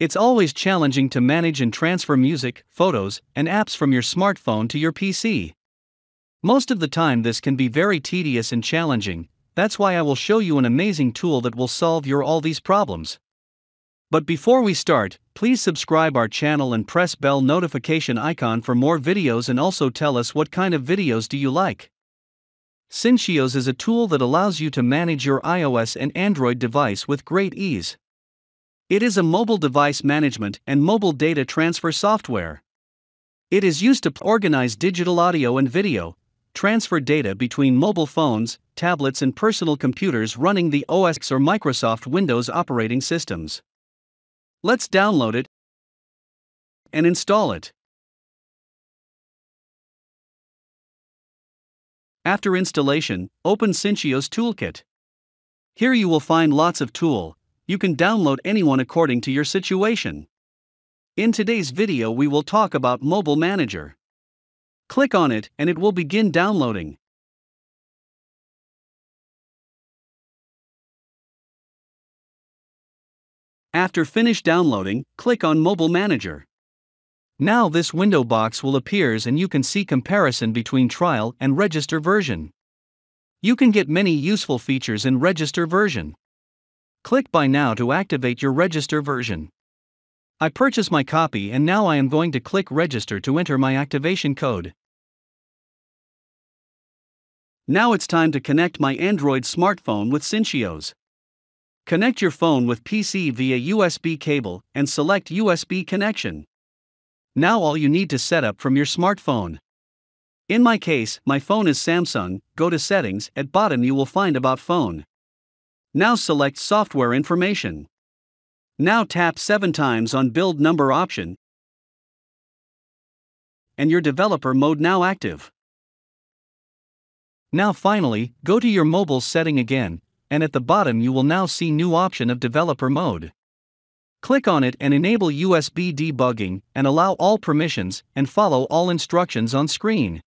It's always challenging to manage and transfer music, photos, and apps from your smartphone to your PC. Most of the time this can be very tedious and challenging, that's why I will show you an amazing tool that will solve your all these problems. But before we start, please subscribe our channel and press bell notification icon for more videos, and also tell us what kind of videos do you like. Syncios is a tool that allows you to manage your iOS and Android device with great ease. It is a mobile device management and mobile data transfer software. It is used to organize digital audio and video, transfer data between mobile phones, tablets and personal computers running the OS or Microsoft Windows operating systems. Let's download it and install it. After installation, open Syncios Toolkit. Here you will find lots of tools. You can download anyone according to your situation. In today's video we will talk about Mobile Manager. Click on it and it will begin downloading. After finish downloading, click on Mobile Manager. Now this window box will appears and you can see comparison between trial and register version. You can get many useful features in register version. Click Buy Now to activate your register version. I purchased my copy and now I am going to click Register to enter my activation code. Now it's time to connect my Android smartphone with Syncios. Connect your phone with PC via USB cable and select USB connection. Now all you need to set up from your smartphone. In my case, my phone is Samsung. Go to Settings, at bottom you will find About Phone. Now select Software Information. Now tap 7 times on Build Number option and your developer mode now active. Now finally, go to your mobile setting again, and at the bottom you will now see new option of developer mode. Click on it and enable USB debugging and allow all permissions and follow all instructions on screen.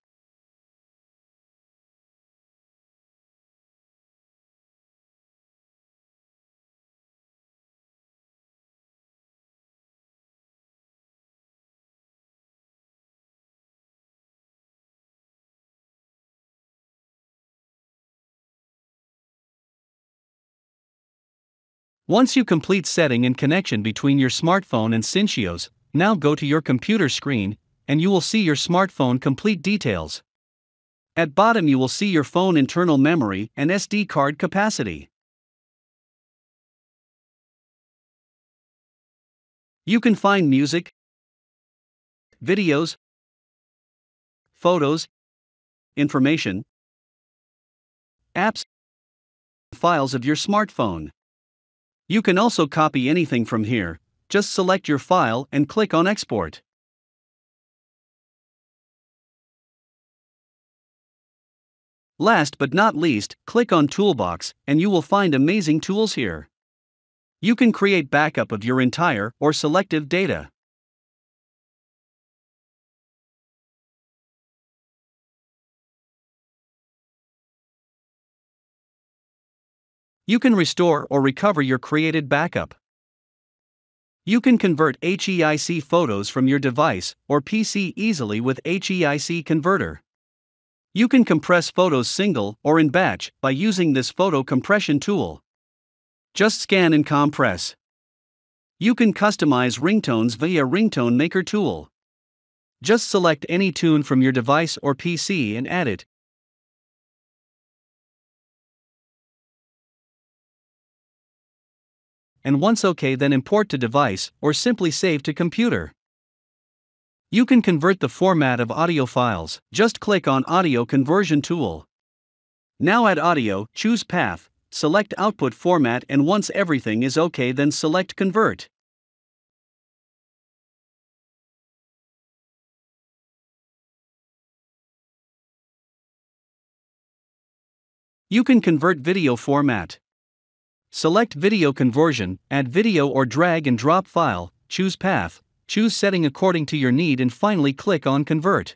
Once you complete setting and connection between your smartphone and Syncios, now go to your computer screen, and you will see your smartphone complete details. At bottom you will see your phone internal memory and SD card capacity. You can find music, videos, photos, information, apps, files of your smartphone. You can also copy anything from here, just select your file and click on Export. Last but not least, click on Toolbox and you will find amazing tools here. You can create backup of your entire or selective data. You can restore or recover your created backup. You can convert HEIC photos from your device or PC easily with HEIC converter. You can compress photos single or in batch by using this photo compression tool. Just scan and compress. You can customize ringtones via ringtone maker tool. Just select any tune from your device or PC and add it. And once OK then import to device or simply save to computer. You can convert the format of audio files, just click on Audio Conversion Tool. Now add audio, choose path, select output format, and once everything is OK then select Convert. You can convert video format. Select Video Conversion, add video or drag and drop file, choose path, choose setting according to your need and finally click on Convert.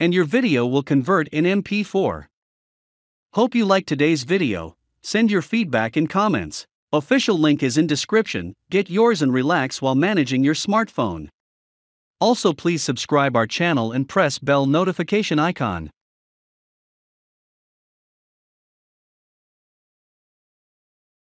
And your video will convert in MP4. Hope you liked today's video. Send your feedback in comments. Official link is in description. Get yours and relax while managing your smartphone. Also, please subscribe our channel and press bell notification icon.